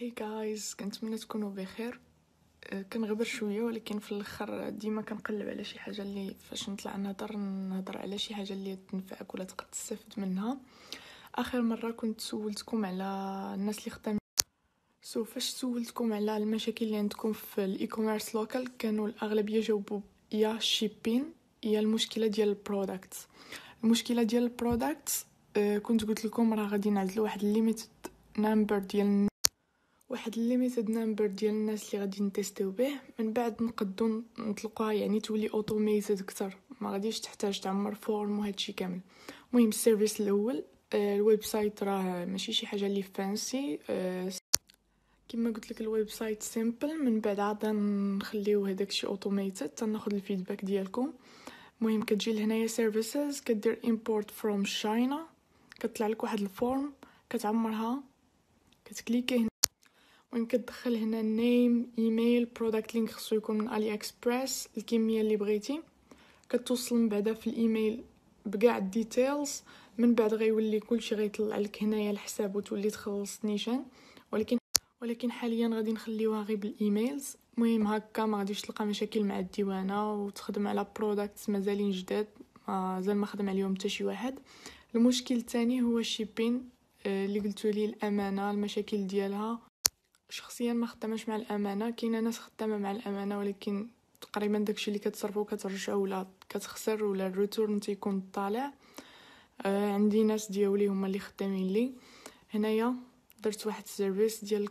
هاي جايز، كنتمنى تكونوا بخير. كنغبر شويه ولكن في الاخر ديما كنقلب على شي حاجه اللي فاش نطلع نهضر على شي حاجه اللي تنفعك ولا تقدر تستافد منها. اخر مره كنت سولتكم على الناس اللي خدامين، فاش سولتكم على المشاكل اللي عندكم في الايكوميرس لوكال، كانوا الاغلبيه جاوبوا يا شيبين يا المشكله ديال البرودكت. المشكله ديال البرودكت كنت قلت لكم راه غادي نعزلوا واحد الليميتد نمبر ديال الناس اللي غادي نتيستيو به، من بعد نقدو نطلقوها، يعني تولي اوتوميتد اكثر، ما غاديش تحتاج تعمر فورم وهادشي كامل. المهم السيرفيس الاول الويب سايت راه ماشي شي حاجه اللي فانسي، كما قلت لك الويب سايت سيمبل، من بعد عاد نخليو هذاك الشيء اوتوميتد. تناخذ الفيدباك ديالكم. المهم كتجي لهنايا سيرفيسز، كدير امبورت فروم شاينا، كتطلع لك واحد الفورم كتعمرها، كتكليكي هنا. المهم كتدخل هنا نيم، ايميل، برودكت لينك خصو يكون من علي اكسبريس، الكميه اللي بغيتي. كتوصل من بعدا في الايميل بكاع الديتيلز، من بعد غيولي كلشي غيطلع لك هنايا الحساب وتولي تخلص نيشان، ولكن حاليا غادي نخليوها غير بالايميلز. المهم هكا ما غاديش تلقى مشاكل مع الديوانه وتخدم على برودكتس مازالين جداد، مازال ما خدم عليهم حتى شي واحد. المشكل الثاني هو الشيبين اللي قلتوا لي الامانه، المشاكل ديالها شخصيا ما خدامش مع الامانه. كاينه ناس خدامه مع الامانه ولكن تقريبا داكشي اللي كتصرفو كترجعو ولا كتخسر ولا الريتورن تيكون طالع. عندي ناس ديالي هما اللي خدامين لي. هنايا درت واحد السيرفيس ديال.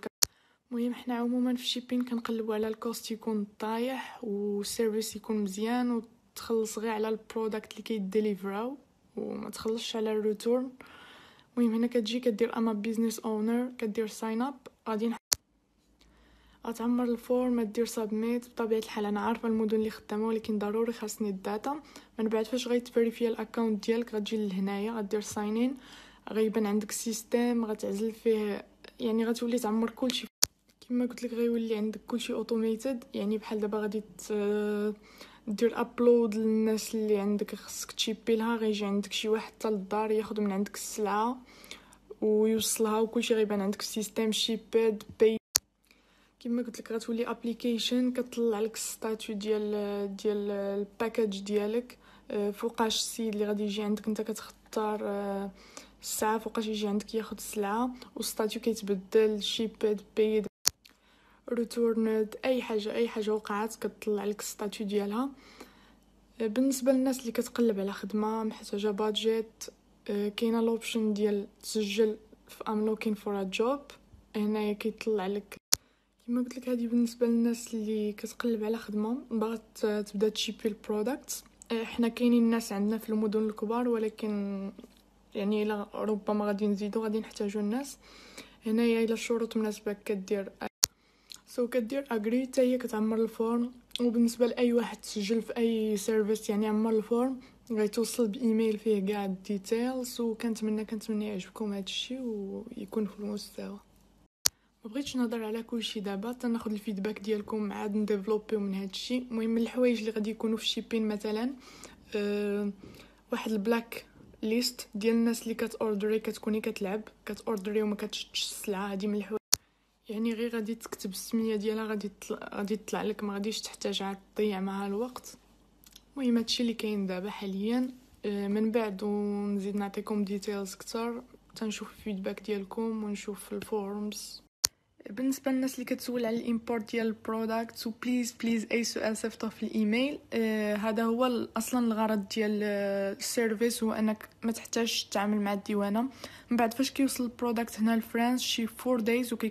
المهم حنا عموما في الشيبين كنقلبوا على الكوست يكون طايح والسيرفيس يكون مزيان، وتخلص غير على البرودكت اللي كيديليفراو وما تخلصش على الريتورن. المهم هنا كتجي كدير اما بيزنس اونر، كدير ساين اب، غادي غتعمر الفورم، دير سابميت. بطبيعه الحال انا عارفه المدن اللي خدامه ولكن ضروري خاصني الداتا. من بعد فاش غيتفيريفي الاكونت ديالك غتجي لهنايا، غدير ساينين، غيبان عندك سيستم غتعزل فيه، يعني غتولي تعمر كلشي. كما قلت لك غيولي عندك كلشي اوتوميتد، يعني بحال دابا غادي دير ابلود للناس اللي عندك خصك تشيبي لها، غيجي عندك شي واحد حتى للدار ياخذ من عندك السلعه ويوصلها، وكلشي غيبان عندك في السيستم شيباد باي. كما قلت لك غتولي ابليكيشن كتطلع لك الستاتيو ديال الباكاج ديالك، فوقاش السيد اللي غادي يجي عندك انت كتختار الساعه فوقاش يجي عندك ياخذ السلعه، والستاتيو كيتبدل شيباد باي ريتورند، اي حاجه وقعت كتطلع لك الستاتيو ديالها. بالنسبه للناس اللي كتقلب على خدمه محتاجه بادجيت، كاينه الاوبشن ديال تسجل في ام لوكين فور ا جوب، هنايا كيطلع لك. كما قلت لك هذه بالنسبه للناس اللي كتقلب على خدمه باغات تبدا تشيبي البرودكت. حنا كاينين الناس عندنا في المدن الكبار، ولكن يعني ربما غادي نزيدو، غادي نحتاجو الناس. هنايا الى الشروط مناسبه كدير كدير اغري، حتى هي كتعمر الفورم. وبالنسبه لاي واحد تسجل في اي سيرفيس، يعني عمر الفورم غيتوصل بايميل فيه كاع الديتيلز. وكنتمنى يعجبكم هذا الشيء ويكون في المستوى. ما بغيتش نهضر على كلشي دابا، تناخذ الفيدباك ديالكم عاد نديفلوبيو من هذا الشيء. المهم الحوايج اللي غادي يكونوا في شيبين مثلا واحد البلاك ليست ديال الناس اللي كتوردري، كتكوني كتلعب كتوردري وما كتشدش السلعه، هذه من الحوايج، يعني غير غادي تكتب السميه ديالها غادي تطلع لك، ما غاديش تحتاج عاد تضيع معها الوقت. المهم هادشي اللي كاين دابا حاليا. من بعد ونزيد نعطيكم ديتيلز اكثر، تنشوف الفيدباك ديالكم ونشوف الفورمز. بالنسبه للناس اللي كتسول على الامبورت ديال البرودكت، بليز اي سؤال صيفطوه في الايميل. هذا هو اصلا الغرض ديال السيرفيس، هو انك ما تحتاجش تتعامل مع الديوانه. من بعد فاش كيوصل البرودكت هنا لفرنسا شي 4 دايز وكيكون